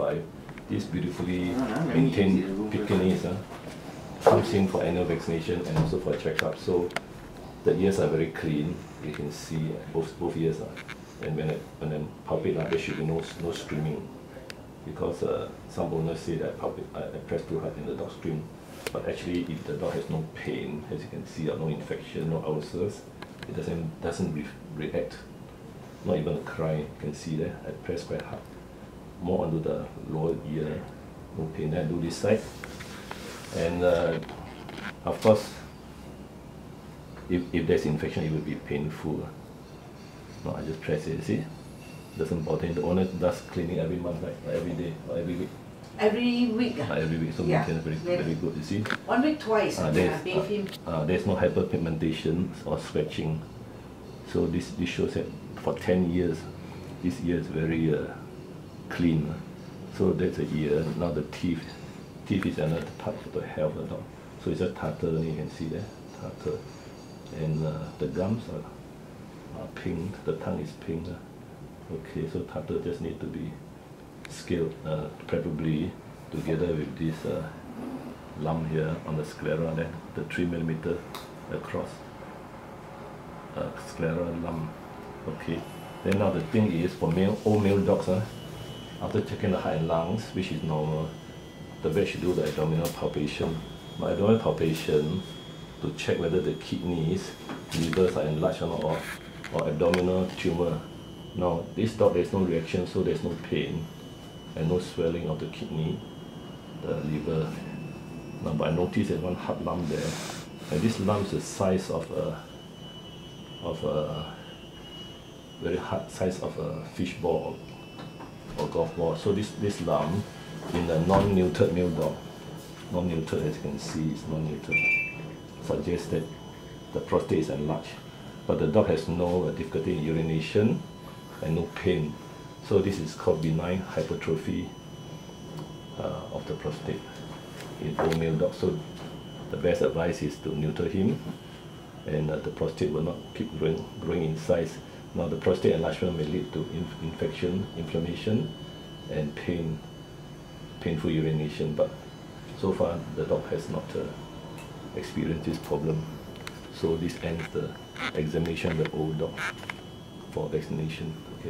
5, this beautifully maintained Pekinese, comes in for annual vaccination and also for a checkup. So the ears are very clean. You can see both ears and when I palpate, there should be no screaming, because some owners say that I press too hard and the dog scream. But actually, if the dog has no pain, as you can see, or no infection, no ulcers, it doesn't react, not even a cry. You can see there, I press quite hard, more onto the lower ear, no pain. Then I do this side, and of course, if there's infection, it will be painful. No, I just press it. See, doesn't bother him. The owner does cleaning every month, right? Or every day, or every week. Every week. Every week, so yeah, very, very good. You see, 1 week twice. There's no hyperpigmentation or scratching, so this shows that for 10 years, this ear is very clean. So that's the ear. Now the teeth. Teeth is another part of the health of the dog. So it's a tartar. You can see there, tartar, and the gums are pink. The tongue is pink. Okay, so tartar just need to be scaled, preferably together with this lump here on the sclera, then the 3 millimeter across sclera lump. Okay, then now the thing is, for all male dogs, after checking the heart and lungs, which is normal, the vet should do the abdominal palpation. My abdominal palpation to check whether the kidneys, livers are enlarged or not, or abdominal tumor. Now this dog, there's no reaction, so there's no pain and no swelling of the kidney, the liver. Now, but I noticed there's one hard lump there, and this lump is the size of a very hard size of a fish ball or golf ball. So this lump in the non-neutered male dog, non-neutered, as you can see, it's non-neutered, suggests that the prostate is enlarged, but the dog has no difficulty in urination and no pain. So this is called benign hypertrophy of the prostate in all male dogs. So the best advice is to neuter him, and the prostate will not keep growing in size. Now the prostate enlargement may lead to infection, inflammation, and painful urination. But so far the dog has not experienced this problem. So this ends the examination of the old dog for vaccination. Okay.